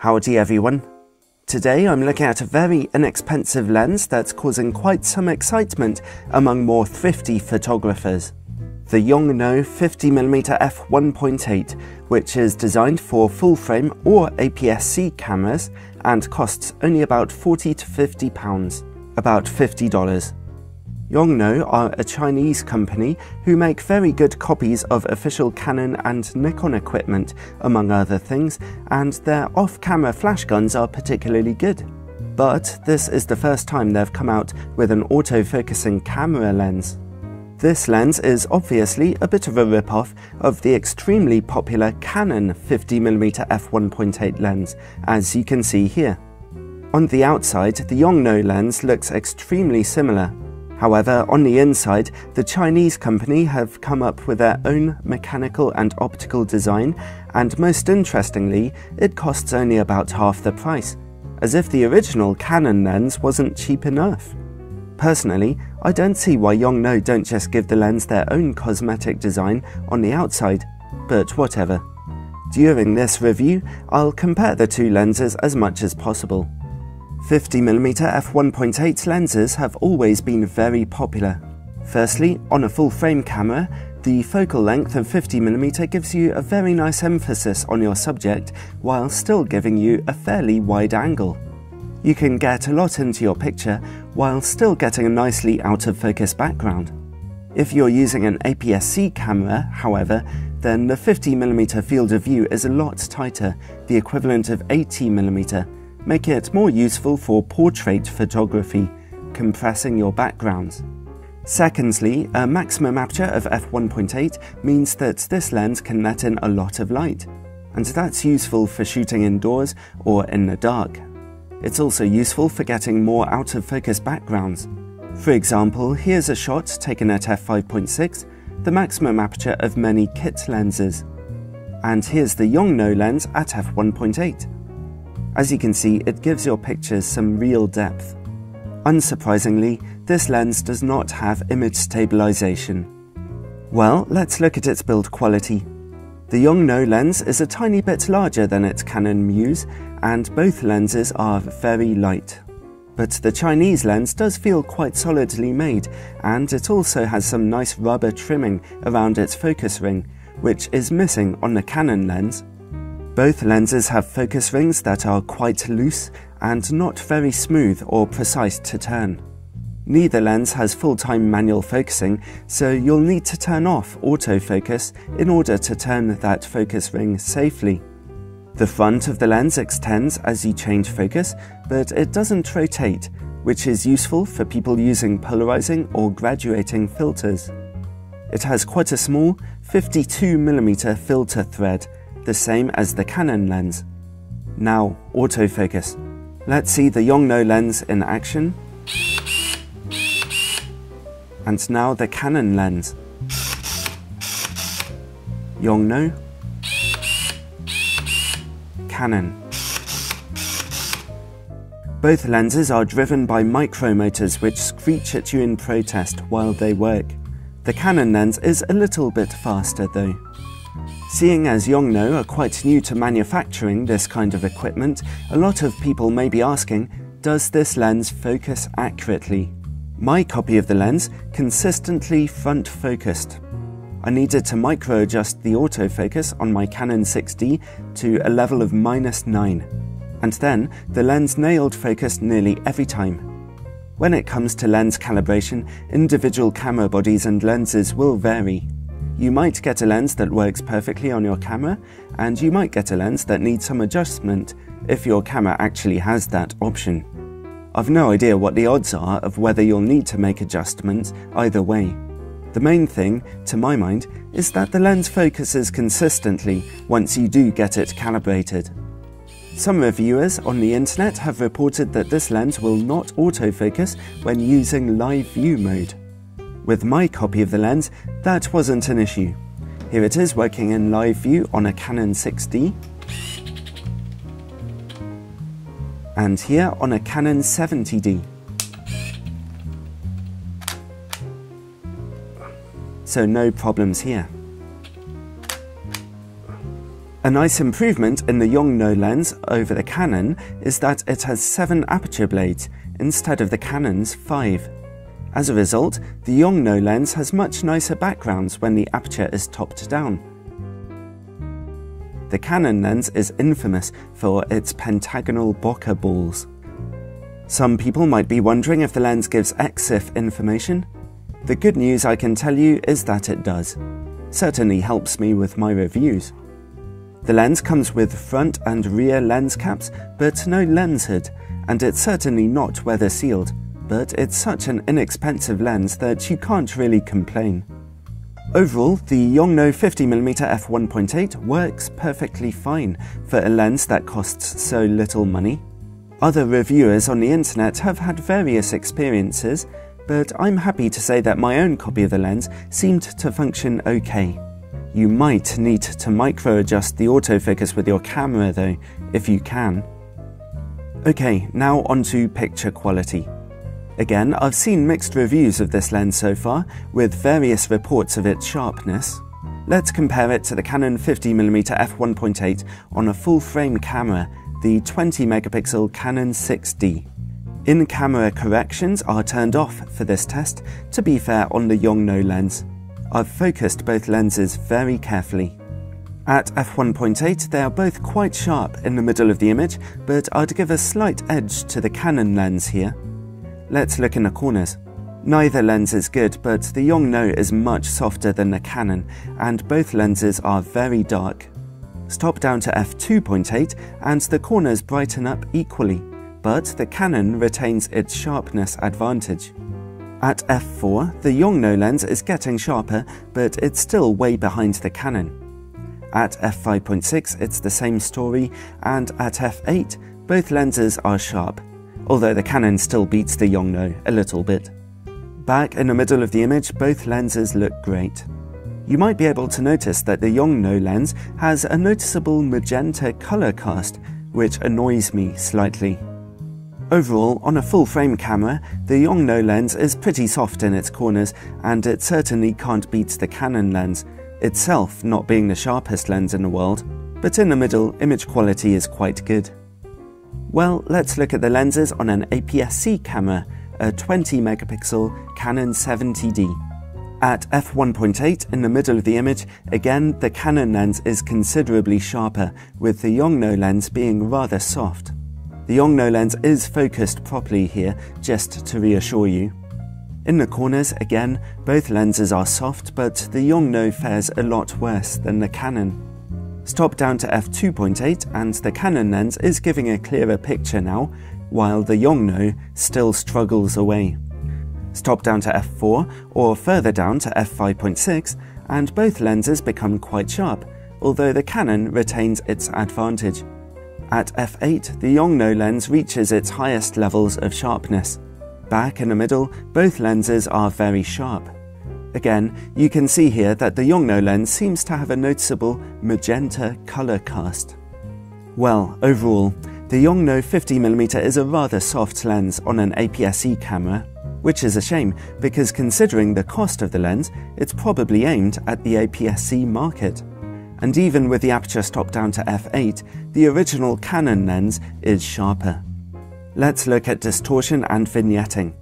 Howdy everyone. Today I'm looking at a very inexpensive lens that's causing quite some excitement among more thrifty photographers. The Yongnuo 50mm f1.8, which is designed for full-frame or APS-C cameras and costs only about £40 to £50, about $50. Yongnuo are a Chinese company who make very good copies of official Canon and Nikon equipment, among other things, and their off-camera flash guns are particularly good. But this is the first time they've come out with an auto-focusing camera lens. This lens is obviously a bit of a rip-off of the extremely popular Canon 50mm f1.8 lens, as you can see here. On the outside, the Yongnuo lens looks extremely similar. However, on the inside, the Chinese company have come up with their own mechanical and optical design, and most interestingly, it costs only about half the price, as if the original Canon lens wasn't cheap enough. Personally, I don't see why Yongnuo don't just give the lens their own cosmetic design on the outside, but whatever. During this review, I'll compare the two lenses as much as possible. 50mm f1.8 lenses have always been very popular. Firstly, on a full-frame camera, the focal length of 50mm gives you a very nice emphasis on your subject while still giving you a fairly wide angle. You can get a lot into your picture while still getting a nicely out-of-focus background. If you're using an APS-C camera, however, then the 50mm field of view is a lot tighter, the equivalent of 80mm, making it more useful for portrait photography, compressing your backgrounds. Secondly, a maximum aperture of f1.8 means that this lens can let in a lot of light, and that's useful for shooting indoors or in the dark. It's also useful for getting more out-of-focus backgrounds. For example, here's a shot taken at f5.6, the maximum aperture of many kit lenses. And here's the Yongnuo lens at f1.8. As you can see, it gives your pictures some real depth. Unsurprisingly, this lens does not have image stabilization. Well, let's look at its build quality. The Yongnuo lens is a tiny bit larger than its Canon Muse, and both lenses are very light. But the Chinese lens does feel quite solidly made, and it also has some nice rubber trimming around its focus ring, which is missing on the Canon lens. Both lenses have focus rings that are quite loose and not very smooth or precise to turn. Neither lens has full-time manual focusing, so you'll need to turn off autofocus in order to turn that focus ring safely. The front of the lens extends as you change focus, but it doesn't rotate, which is useful for people using polarizing or graduating filters. It has quite a small 52mm filter thread, the same as the Canon lens. Now, autofocus. Let's see the Yongnuo lens in action. And now the Canon lens. Yongnuo. Canon. Both lenses are driven by micromotors which screech at you in protest while they work. The Canon lens is a little bit faster though. Seeing as Yongnuo are quite new to manufacturing this kind of equipment, a lot of people may be asking, does this lens focus accurately? My copy of the lens consistently front focused. I needed to micro adjust the autofocus on my Canon 6D to a level of -9, and then the lens nailed focus nearly every time. When it comes to lens calibration, individual camera bodies and lenses will vary. You might get a lens that works perfectly on your camera, and you might get a lens that needs some adjustment if your camera actually has that option. I've no idea what the odds are of whether you'll need to make adjustments either way. The main thing, to my mind, is that the lens focuses consistently once you do get it calibrated. Some reviewers on the internet have reported that this lens will not autofocus when using live view mode. With my copy of the lens, that wasn't an issue. Here it is working in live view on a Canon 6D, and here on a Canon 70D. So no problems here. A nice improvement in the Yongnuo lens over the Canon is that it has 7 aperture blades instead of the Canon's 5. As a result, the Yongnuo lens has much nicer backgrounds when the aperture is topped down. The Canon lens is infamous for its pentagonal bokeh balls. Some people might be wondering if the lens gives EXIF information. The good news I can tell you is that it does. Certainly helps me with my reviews. The lens comes with front and rear lens caps, but no lens hood, and it's certainly not weather sealed, but it's such an inexpensive lens that you can't really complain. Overall, the Yongnuo 50mm f1.8 works perfectly fine for a lens that costs so little money. Other reviewers on the internet have had various experiences, but I'm happy to say that my own copy of the lens seemed to function okay. You might need to micro-adjust the autofocus with your camera though, if you can. Okay, now onto picture quality. Again, I've seen mixed reviews of this lens so far, with various reports of its sharpness. Let's compare it to the Canon 50mm f1.8 on a full-frame camera, the 20-megapixel Canon 6D. In-camera corrections are turned off for this test, to be fair on the Yongnuo lens. I've focused both lenses very carefully. At f1.8 they are both quite sharp in the middle of the image, but I'd give a slight edge to the Canon lens here. Let's look in the corners. Neither lens is good, but the Yongnuo is much softer than the Canon, and both lenses are very dark. Stop down to f2.8 and the corners brighten up equally, but the Canon retains its sharpness advantage. At f4, the Yongnuo lens is getting sharper, but it's still way behind the Canon. At f5.6 it's the same story, and at f8 both lenses are sharp, although the Canon still beats the Yongnuo a little bit. Back in the middle of the image both lenses look great. You might be able to notice that the Yongnuo lens has a noticeable magenta colour cast, which annoys me slightly. Overall, on a full-frame camera, the Yongnuo lens is pretty soft in its corners, and it certainly can't beat the Canon lens, itself not being the sharpest lens in the world, but in the middle, image quality is quite good. Well, let's look at the lenses on an APS-C camera, a 20-megapixel Canon 70D. At f1.8, in the middle of the image, again the Canon lens is considerably sharper, with the Yongnuo lens being rather soft. The Yongnuo lens is focused properly here, just to reassure you. In the corners, again, both lenses are soft, but the Yongnuo fares a lot worse than the Canon. Stop down to f2.8 and the Canon lens is giving a clearer picture now, while the Yongnuo still struggles away. Stop down to f4 or further down to f5.6 and both lenses become quite sharp, although the Canon retains its advantage. At f8, the Yongnuo lens reaches its highest levels of sharpness. Back in the middle, both lenses are very sharp. Again, you can see here that the Yongnuo lens seems to have a noticeable magenta colour cast. Well, overall, the Yongnuo 50mm is a rather soft lens on an APS-C camera, which is a shame because considering the cost of the lens, it's probably aimed at the APS-C market. And even with the aperture stopped down to f8, the original Canon lens is sharper. Let's look at distortion and vignetting.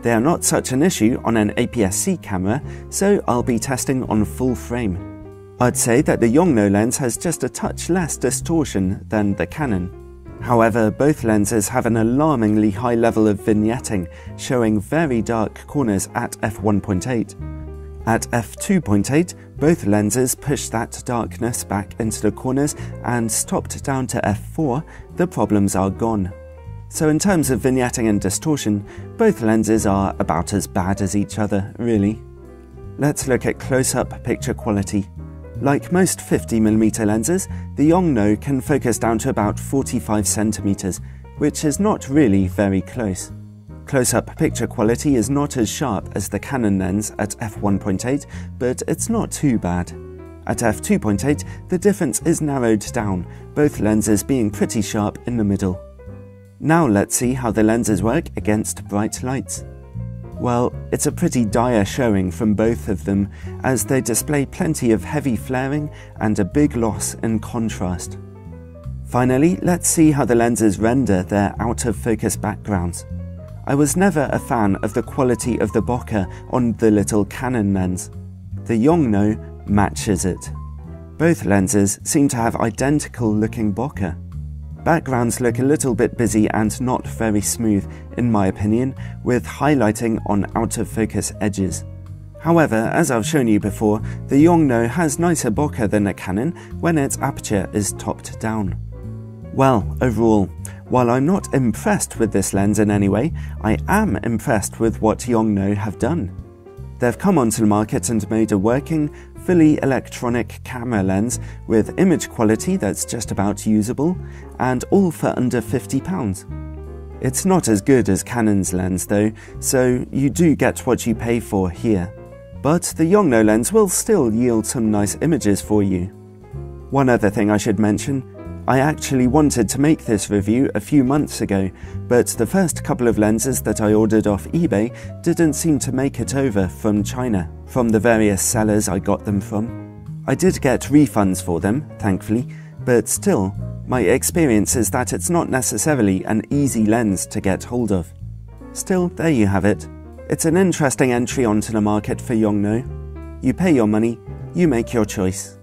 They are not such an issue on an APS-C camera, so I'll be testing on full frame. I'd say that the Yongnuo lens has just a touch less distortion than the Canon. However, both lenses have an alarmingly high level of vignetting, showing very dark corners at f1.8. At f2.8, both lenses push that darkness back into the corners, and stopped down to f4, the problems are gone. So in terms of vignetting and distortion, both lenses are about as bad as each other, really. Let's look at close-up picture quality. Like most 50mm lenses, the Yongnuo can focus down to about 45cm, which is not really very close. Close-up picture quality is not as sharp as the Canon lens at f1.8, but it's not too bad. At f2.8, the difference is narrowed down, both lenses being pretty sharp in the middle. Now let's see how the lenses work against bright lights. Well, it's a pretty dire showing from both of them, as they display plenty of heavy flaring and a big loss in contrast. Finally, let's see how the lenses render their out-of-focus backgrounds. I was never a fan of the quality of the bokeh on the little Canon lens. The Yongnuo matches it. Both lenses seem to have identical looking bokeh. Backgrounds look a little bit busy and not very smooth, in my opinion, with highlighting on out-of-focus edges. However, as I've shown you before, the Yongnuo has nicer bokeh than a Canon when its aperture is topped down. Well, overall, while I'm not impressed with this lens in any way, I am impressed with what Yongnuo have done. They've come onto the market and made a working, fully electronic camera lens with image quality that's just about usable, and all for under £50. It's not as good as Canon's lens though, so you do get what you pay for here. But the Yongnuo lens will still yield some nice images for you. One other thing I should mention, I actually wanted to make this review a few months ago, but the first couple of lenses that I ordered off eBay didn't seem to make it over from China, from the various sellers I got them from. I did get refunds for them, thankfully, but still, my experience is that it's not necessarily an easy lens to get hold of. Still, there you have it. It's an interesting entry onto the market for Yongnuo. You pay your money, you make your choice.